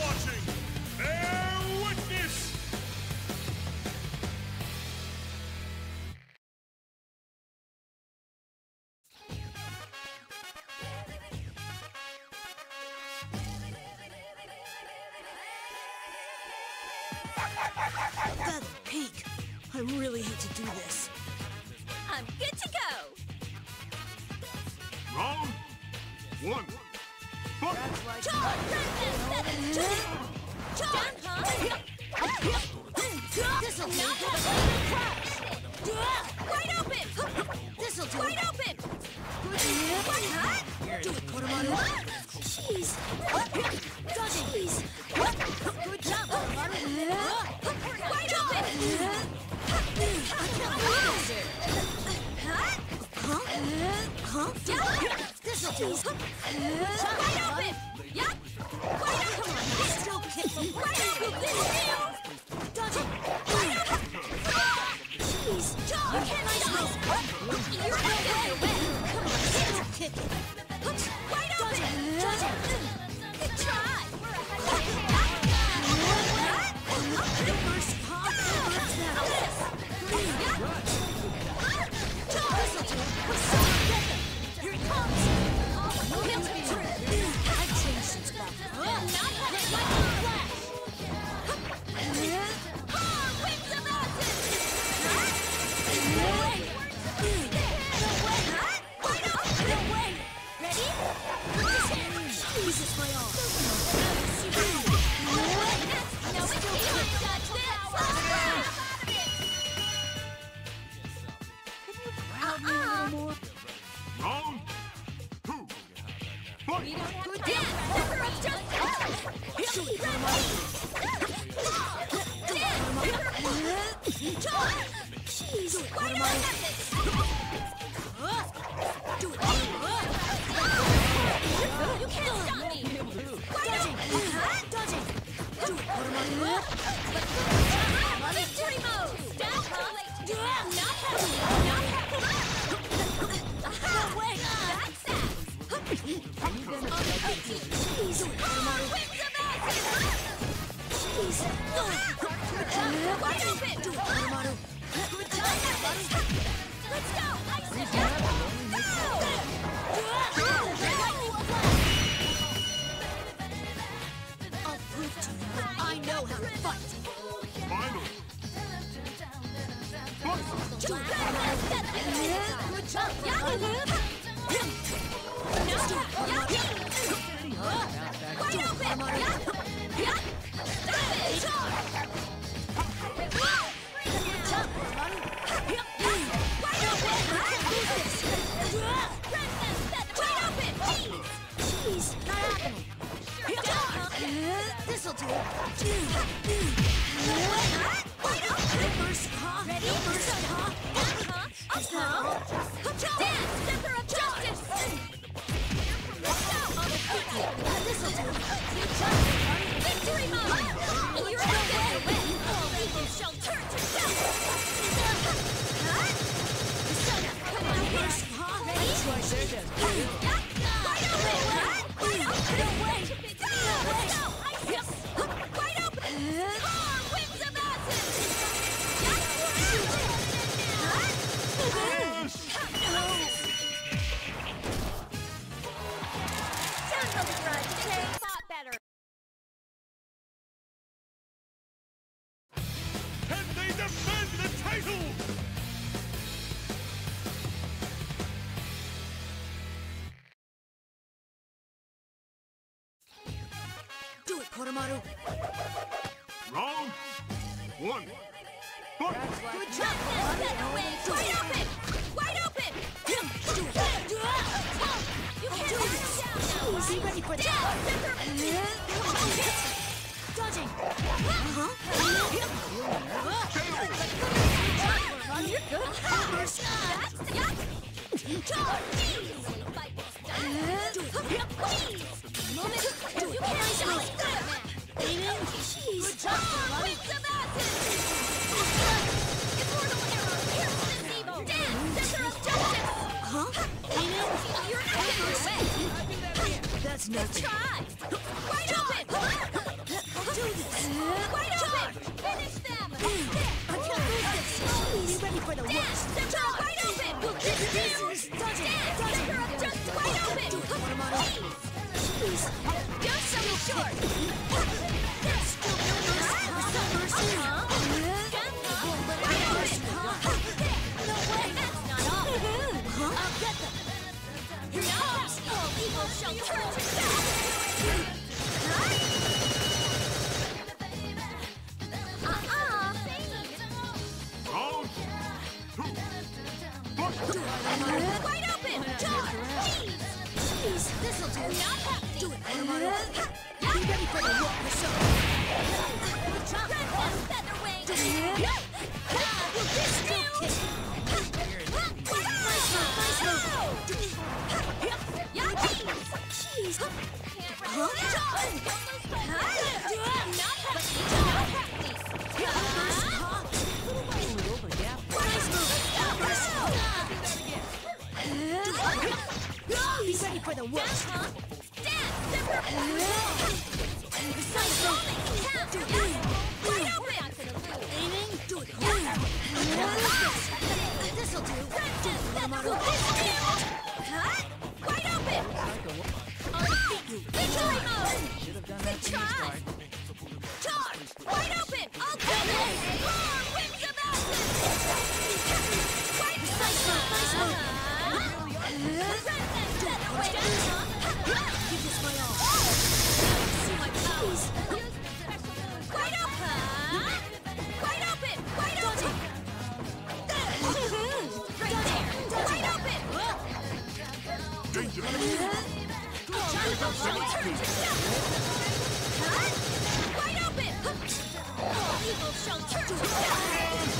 watching, bear witness! That's a peak. I really hate to do this. I'm good to go! Round one. Charge! This'll not happen! Wide open! This'll do it! Wide open! What, huh? Do it, Koromaru! Jeez! Jeez! Good job, Koromaru! Wide open! Huh? Huh? Huh? Jeez. Wide open! Yup! Wide open! Come on, this still kicking! Wide open! This feels! Dodge it! Wide open! Jeez! John, you can't stop! You're not going away! Come on, still kicking! Wide open! Dodge it! Good try! Reverse pop! Reverse now! Yup! This'll do it! We're so together! Here it comes! Koromaru. Round one. Fight. Good job. Wide open. Wide open. Do it. You can't let him down now. Is he ready for that? Dodging. You're good. You can't Jeez. Good job, wings of acid! Immortal arrow, pierces evil! Dance, center of justice! Huh? You're not getting away! That's nothing. Let's try! Wide open! for the worst. Dance! Center up wide open! We'll keep the distance! Dance! Center up just wide open! Please! Don't sell me short! That's still building us! No way! That's not all! I'll get them! Here comes! Evil shall turn to death! Wide open! Charge! Please! This'll do not happen! Do it, Koromaru! Be ready for the walk yourself! Red one featherweight! Will this do? Jeez! Be ready for the worst! This'll do! Wide open! Victory mode! Good try! Charge! Wide open! I'll get it! Wings of Atlas! Wide Give this my all! See my powers! Wide open! Wide open! Wide open! Wide open! Wide open! All evil shall turn to death!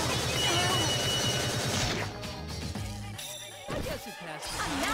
I guess it passed.